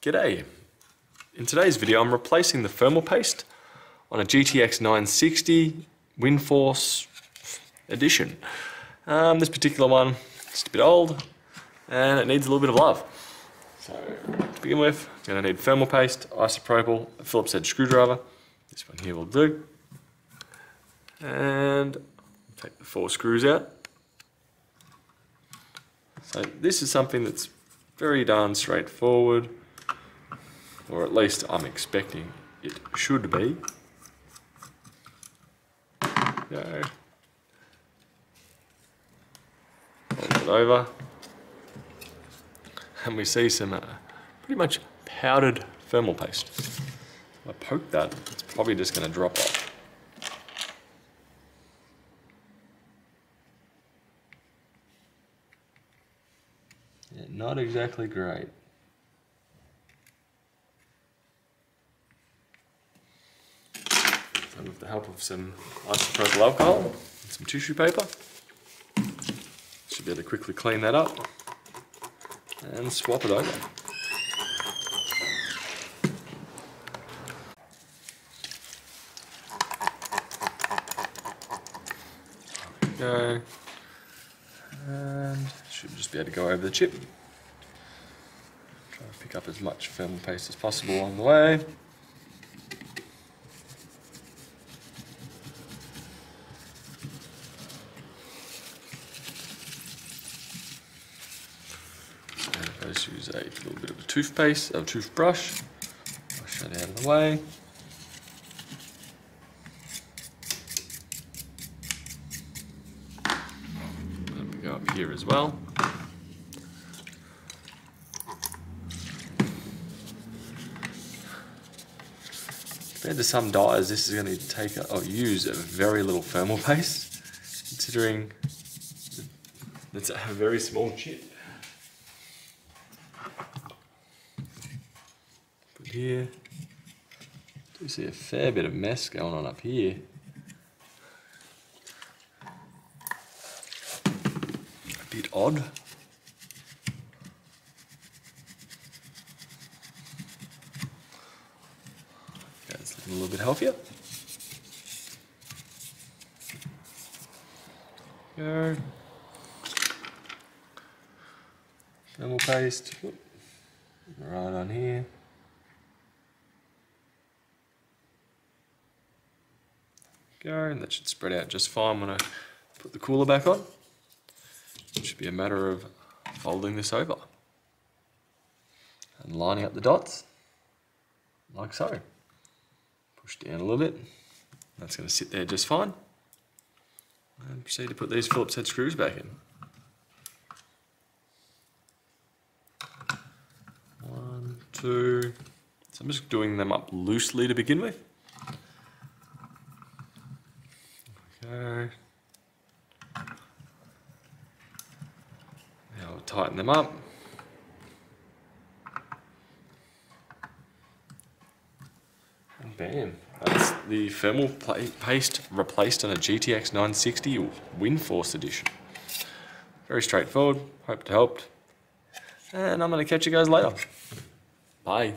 G'day! In today's video I'm replacing the thermal paste on a GTX 960 Windforce Edition. This particular one is a bit old and it needs a little bit of love. So to begin with, you're going to need thermal paste, isopropyl, a Phillips head screwdriver. This one here will do. And take the four screws out. So this is something that's very darn straightforward, or at least I'm expecting it should be. No. Fold it over, and we see some pretty much powdered thermal paste. If I poke that, it's probably just going to drop off. Yeah, not exactly great. So with the help of some isopropyl alcohol and some tissue paper, should be able to quickly clean that up and swap it over. There we go. And should just be able to go over the chip. Try to pick up as much thermal paste as possible on the way. And let's use a little bit of a toothpaste, a toothbrush. Brush that out of the way. Up here as well. Compared to some dyes, this is going to take or use a very little thermal paste, considering it's a very small chip. But here, I do see a fair bit of mess going on up here. Bit odd. Okay, it's looking a little bit healthier. Go. Thermal paste. Whoop. Right on here. Go, and that should spread out just fine when I put the cooler back on. It should be a matter of folding this over and lining up the dots like so. Push down a little bit. That's going to sit there just fine. And proceed to put these Phillips head screws back in. One, two. So I'm just doing them up loosely to begin with. Okay. Tighten them up. And bam, that's the thermal paste replaced on a GTX 960 Windforce Edition. Very straightforward, hope it helped. And I'm going to catch you guys later. Bye.